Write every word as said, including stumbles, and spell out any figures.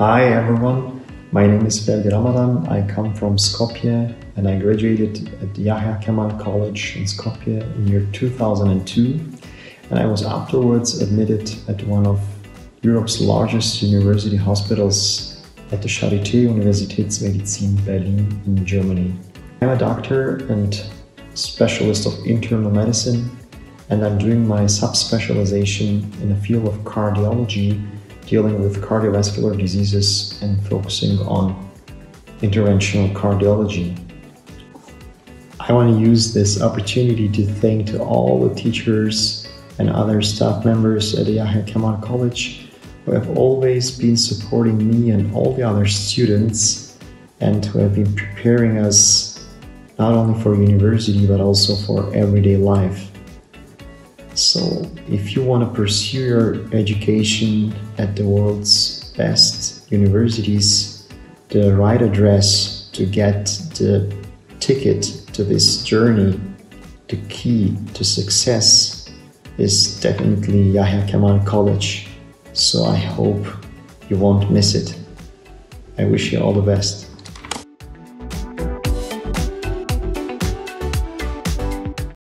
Hi everyone, my name is Ferdi Ramadan, I come from Skopje and I graduated at Yahya Kemal College in Skopje in year two thousand two, and I was afterwards admitted at one of Europe's largest university hospitals at the Charité Universitätsmedizin Berlin in Germany. I'm a doctor and specialist of internal medicine, and I'm doing my subspecialization in the field of cardiology, dealing with cardiovascular diseases and focusing on interventional cardiology. I want to use this opportunity to thank to all the teachers and other staff members at Yahya Kemal College who have always been supporting me and all the other students, and who have been preparing us not only for university but also for everyday life. So, if you want to pursue your education at the world's best universities, the right address to get the ticket to this journey, the key to success, is definitely Yahya Kemal College. So I hope you won't miss it. I wish you all the best.